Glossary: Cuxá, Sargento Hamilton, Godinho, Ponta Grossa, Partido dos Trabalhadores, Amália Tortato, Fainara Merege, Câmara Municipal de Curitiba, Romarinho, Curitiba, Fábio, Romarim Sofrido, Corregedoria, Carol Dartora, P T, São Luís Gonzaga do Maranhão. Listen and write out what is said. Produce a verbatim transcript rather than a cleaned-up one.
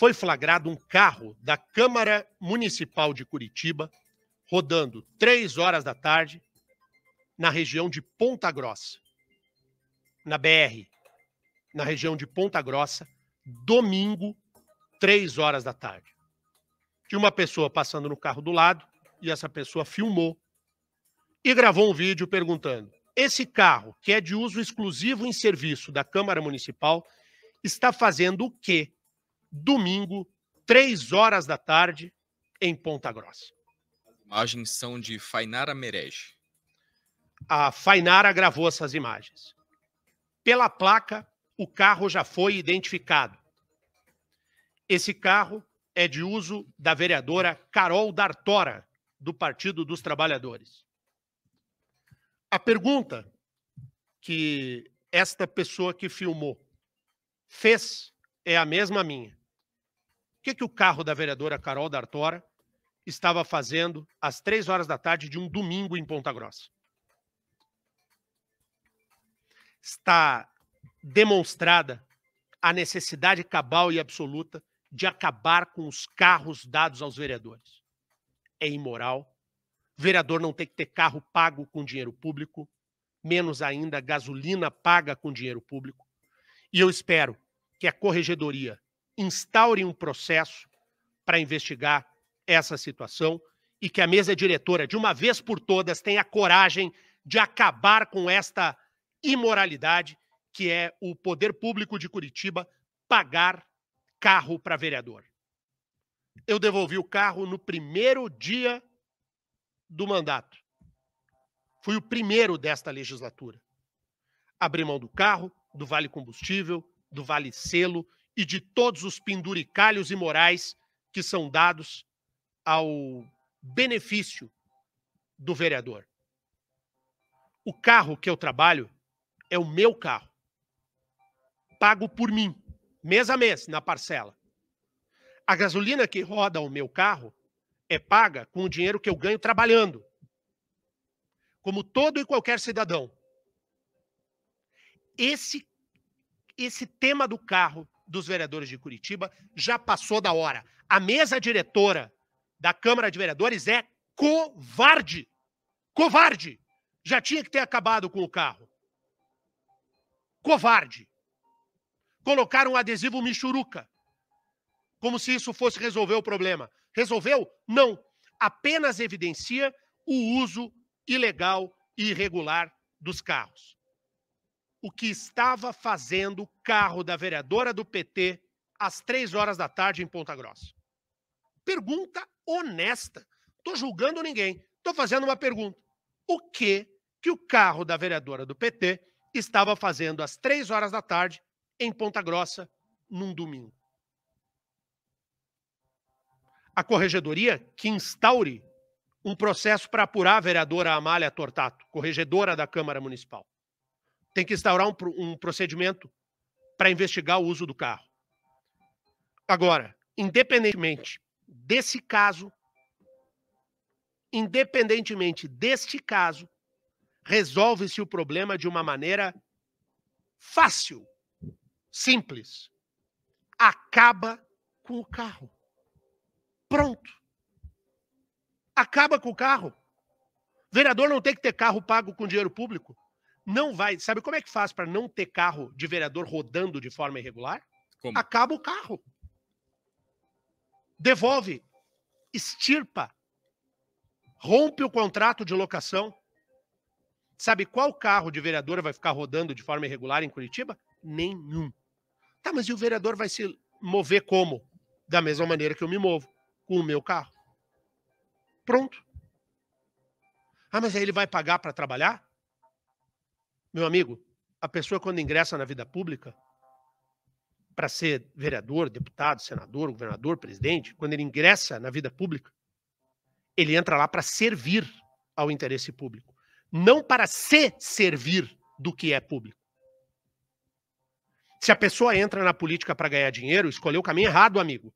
foi flagrado um carro da Câmara Municipal de Curitiba rodando três horas da tarde na região de Ponta Grossa, na B R, na região de Ponta Grossa, domingo, três horas da tarde. Tinha uma pessoa passando no carro do lado e essa pessoa filmou e gravou um vídeo perguntando: esse carro, que é de uso exclusivo em serviço da Câmara Municipal, está fazendo o quê? Domingo, três horas da tarde, em Ponta Grossa. As imagens são de Fainara Merege. A Fainara gravou essas imagens. Pela placa, o carro já foi identificado. Esse carro é de uso da vereadora Carol Dartora, do Partido dos Trabalhadores. A pergunta que esta pessoa que filmou fez é a mesma minha. O que, que o carro da vereadora Carol Dartora estava fazendo às três horas da tarde de um domingo em Ponta Grossa? Está demonstrada a necessidade cabal e absoluta de acabar com os carros dados aos vereadores. É imoral. O vereador não tem que ter carro pago com dinheiro público, menos ainda gasolina paga com dinheiro público. E eu espero que a Corregedoria instaure um processo para investigar essa situação e que a mesa diretora, de uma vez por todas, tenha coragem de acabar com esta imoralidade que é o poder público de Curitiba pagar carro para vereador. Eu devolvi o carro no primeiro dia do mandato. Fui o primeiro desta legislatura. Abri mão do carro, do vale combustível, do vale selo e de todos os penduricalhos imorais que são dados ao benefício do vereador. O carro que eu trabalho é o meu carro, pago por mim, mês a mês, na parcela. A gasolina que roda o meu carro é paga com o dinheiro que eu ganho trabalhando, como todo e qualquer cidadão. Esse Esse tema do carro dos vereadores de Curitiba já passou da hora. A mesa diretora da Câmara de Vereadores é covarde. Covarde! Já tinha que ter acabado com o carro. Covarde! Colocaram um adesivo michuruca, como se isso fosse resolver o problema. Resolveu? Não. Apenas evidencia o uso ilegal e irregular dos carros. O que estava fazendo o carro da vereadora do P T às três horas da tarde em Ponta Grossa? Pergunta honesta. Estou julgando ninguém. Estou fazendo uma pergunta. O que que o carro da vereadora do P T estava fazendo às três horas da tarde em Ponta Grossa num domingo? A Corregedoria que instaure um processo para apurar a vereadora Amália Tortato, corregedora da Câmara Municipal. Tem que instaurar um, um procedimento para investigar o uso do carro. Agora, independentemente desse caso, independentemente deste caso, resolve-se o problema de uma maneira fácil, simples. Acaba com o carro. Pronto. Acaba com o carro. Vereador não tem que ter carro pago com dinheiro público. Não vai. Sabe como é que faz para não ter carro de vereador rodando de forma irregular? Como? Acaba o carro. Devolve. Extirpa. Rompe o contrato de locação. Sabe qual carro de vereador vai ficar rodando de forma irregular em Curitiba? Nenhum. Tá, mas e o vereador vai se mover como? Da mesma maneira que eu me movo, com o meu carro. Pronto. Ah, mas aí ele vai pagar para trabalhar? Meu amigo, a pessoa quando ingressa na vida pública, para ser vereador, deputado, senador, governador, presidente, quando ele ingressa na vida pública, ele entra lá para servir ao interesse público, não para se servir do que é público. Se a pessoa entra na política para ganhar dinheiro, escolheu o caminho errado, amigo.